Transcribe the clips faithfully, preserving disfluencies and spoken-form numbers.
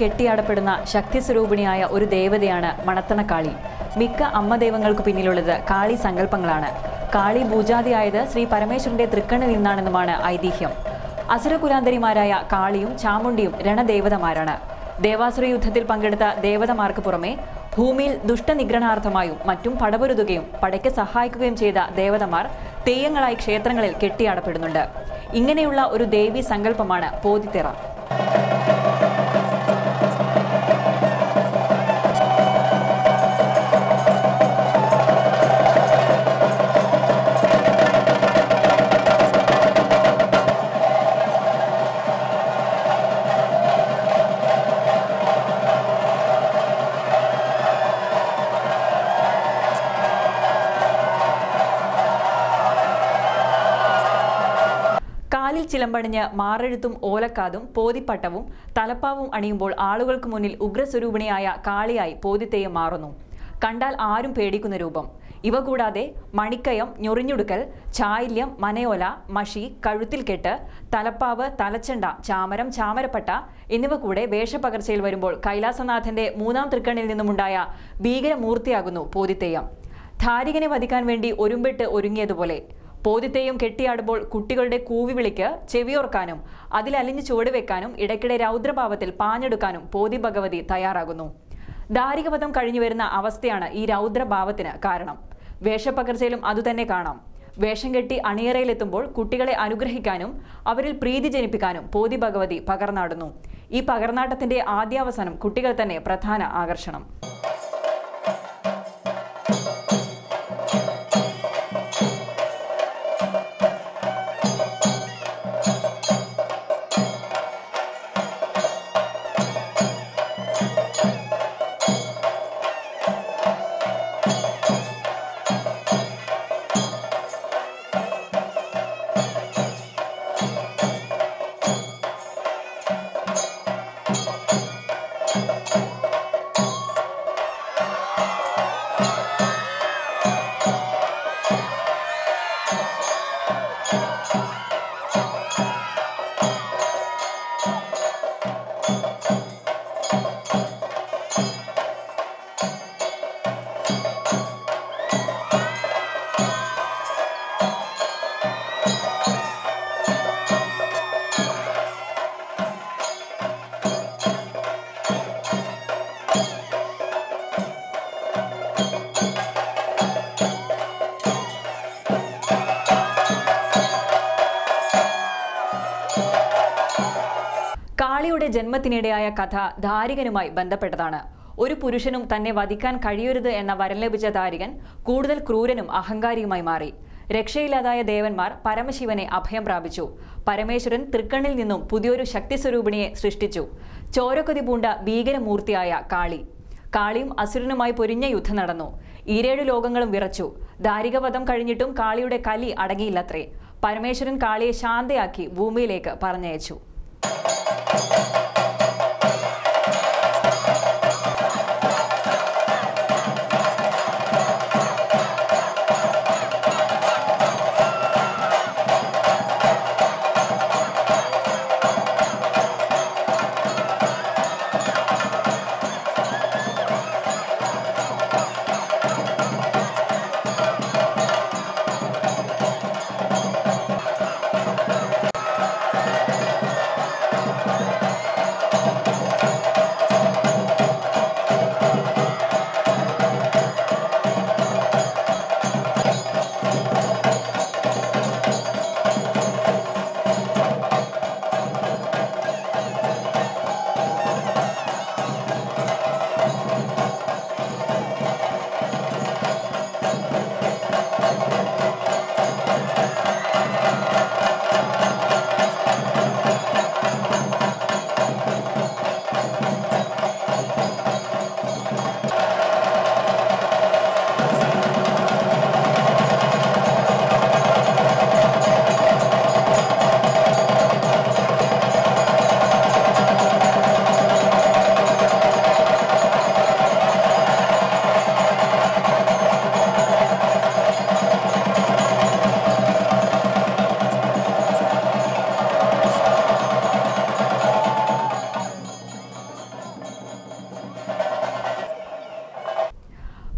കെട്ടിയാടപ്പെടുന്ന ശക്തിസ്വരൂപിണിയായ ഒരു ദേവതയാണ് മണത്തണക്കാളി. മിക്ക അമ്മദൈവങ്ങൾക്ക് പിന്നിലുള്ളത് കാളി സങ്കല്പങ്ങളാണ്. കാളി പൂജാതിയായത് ശ്രീ പരമേശ്വരന്റെ തൃക്കണ്ണിൽ നിന്നാണെന്നുമാണ് ഐതിഹ്യം. അസുരകുലാന്തരിമാരായ കാളിയും ചാമുണ്ടിയും രണദേവതമാരാണ്. ദേവാസുര യുദ്ധത്തിൽ പങ്കെടുത്ത ദേവതമാർക്ക് പുറമെ ഭൂമിയിൽ ദുഷ്ടനിഗ്രഹണാർത്ഥമായും മറ്റും പടപൊരുതുകയും പടയ്ക്ക് സഹായിക്കുകയും ചെയ്ത ദേവതമാർ തെയ്യങ്ങളായി ക്ഷേത്രങ്ങളിൽ കെട്ടിയാടപ്പെടുന്നുണ്ട്. ഇങ്ങനെയുള്ള ഒരു ദേവീ സങ്കല്പമാണ് പോതിത്തിറ. കാലിൽ ചിലമ്പണിഞ്ഞ് മാറെഴുത്തും ഓലക്കാതും പോതിപ്പട്ടവും തലപ്പാവും അണിയുമ്പോൾ ആളുകൾക്ക് മുന്നിൽ ഉഗ്രസ്വരൂപിണിയായ കാളിയായി പോതിത്തെയ്യം മാറുന്നു. കണ്ടാൽ ആരും പേടിക്കുന്ന രൂപം. ഇവ കൂടാതെ മണിക്കയം, ഞൊറിഞ്ഞുടുക്കൽ, ചായില്യം, മനയോല, മഷി, കഴുത്തിൽ കെട്ട്, തലപ്പാവ്, തലച്ചണ്ട, ചാമരം, ചാമരപ്പട്ട എന്നിവ കൂടെ വേഷപ്പകർച്ചയിൽ വരുമ്പോൾ കൈലാസനാഥന്റെ മൂന്നാം തൃക്കണ്ണിൽ നിന്നുമുണ്ടായ ഭീകരമൂർത്തിയാകുന്നു പോതിത്തെയ്യം. ധാരികനെ വധിക്കാൻ വേണ്ടി ഒരുമ്പെട്ട് ഒരുങ്ങിയതുപോലെ പോതിത്തെയ്യം കെട്ടിയാടുമ്പോൾ കുട്ടികളുടെ കൂവി വിളിക്ക് ചെവിയോർക്കാനും അതിലലിഞ്ഞ് ചുവടുവെക്കാനും ഇടയ്ക്കിടെ രൗദ്രഭാവത്തിൽ പാഞ്ഞെടുക്കാനും പോതി ഭഗവതി തയ്യാറാകുന്നു. ധാരികപഥം കഴിഞ്ഞു വരുന്ന അവസ്ഥയാണ് ഈ രൗദ്രഭാവത്തിന് കാരണം. വേഷപ്പകർച്ചയിലും അതുതന്നെ കാണാം. വേഷം കെട്ടി അണിയറയിലെത്തുമ്പോൾ കുട്ടികളെ അനുഗ്രഹിക്കാനും അവരിൽ പ്രീതി ജനിപ്പിക്കാനും പോതി ഭഗവതി പകർന്നാടുന്നു. ഈ പകർന്നാട്ടത്തിന്റെ ആദ്യാവസാനം കുട്ടികൾ തന്നെ പ്രധാന ആകർഷണം. കാളിയുടെ ജന്മത്തിനിടെയായ കഥ ധാരികനുമായി ബന്ധപ്പെട്ടതാണ്. ഒരു പുരുഷനും തന്നെ വധിക്കാൻ കഴിയരുത് എന്ന വരം ലഭിച്ച ധാരികൻ കൂടുതൽ ക്രൂരനും അഹങ്കാരിയുമായി മാറി. രക്ഷയില്ലാതായ ദേവന്മാർ പരമശിവനെ അഭയം പ്രാപിച്ചു. പരമേശ്വരൻ തൃക്കണ്ണിൽ നിന്നും പുതിയൊരു ശക്തിസ്വരൂപിണിയെ സൃഷ്ടിച്ചു. ചോരക്കൊതി പൂണ്ട ഭീകരമൂർത്തിയായ കാളി. കാളിയും അസുരനുമായി പൊരിഞ്ഞ യുദ്ധം നടന്നു. ഈരേഴു ലോകങ്ങളും വിറച്ചു. ധാരികവധം കഴിഞ്ഞിട്ടും കാളിയുടെ കലി അടങ്ങിയില്ലത്രേ. പരമേശ്വരൻ കാളിയെ ശാന്തയാക്കി ഭൂമിയിലേക്ക് പറഞ്ഞയച്ചു.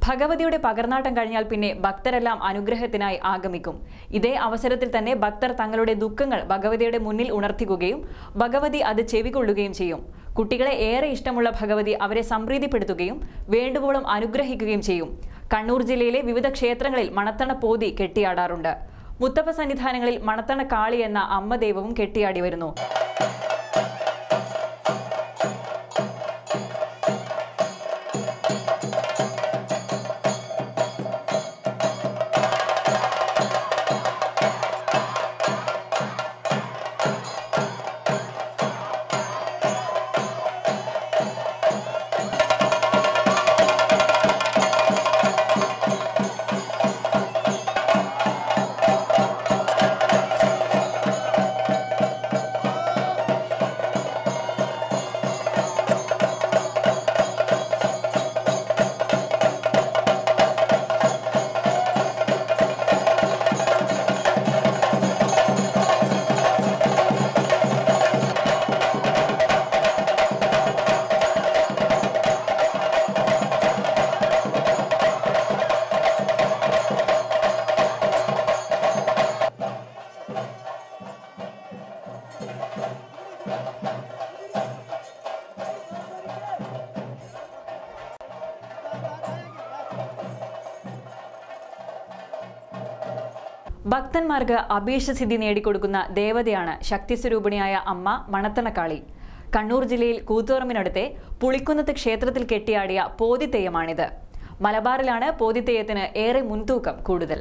ഭഗവതിയുടെ പകർന്നാട്ടം കഴിഞ്ഞാൽ പിന്നെ ഭക്തരെല്ലാം അനുഗ്രഹത്തിനായി ആഗമിക്കും. ഇതേ അവസരത്തിൽ തന്നെ ഭക്തർ തങ്ങളുടെ ദുഃഖങ്ങൾ ഭഗവതിയുടെ മുന്നിൽ ഉണർത്തുകയും ഭഗവതി അത് ചെവികൊള്ളുകയും ചെയ്യും. കുട്ടികളെ ഏറെ ഇഷ്ടമുള്ള ഭഗവതി അവരെ സംപ്രീതിപ്പെടുത്തുകയും വേണ്ടുവോളം അനുഗ്രഹിക്കുകയും ചെയ്യും. കണ്ണൂർ ജില്ലയിലെ വിവിധ ക്ഷേത്രങ്ങളിൽ മണത്തണ പോതി കെട്ടിയാടാറുണ്ട്. മുത്തപ്പ സന്നിധാനങ്ങളിൽ മണത്തണ കാളി എന്ന അമ്മദൈവവും കെട്ടിയാടി വരുന്നു. ഭക്തന്മാർക്ക് അഭീഷ്ടസിദ്ധി നേടിക്കൊടുക്കുന്ന ദേവതയാണ് ശക്തിസ്വരൂപിണിയായ അമ്മ മണത്തണക്കാളി. കണ്ണൂർ ജില്ലയിൽ കൂത്തുപറമ്പിനടുത്തെ പുളിക്കുന്നത്ത് ക്ഷേത്രത്തിൽ കെട്ടിയാടിയ പോതിത്തെയ്യമാണിത്. മലബാറിലാണ് പോതിത്തെയ്യത്തിന് ഏറെ മുൻതൂക്കം കൂടുതൽ.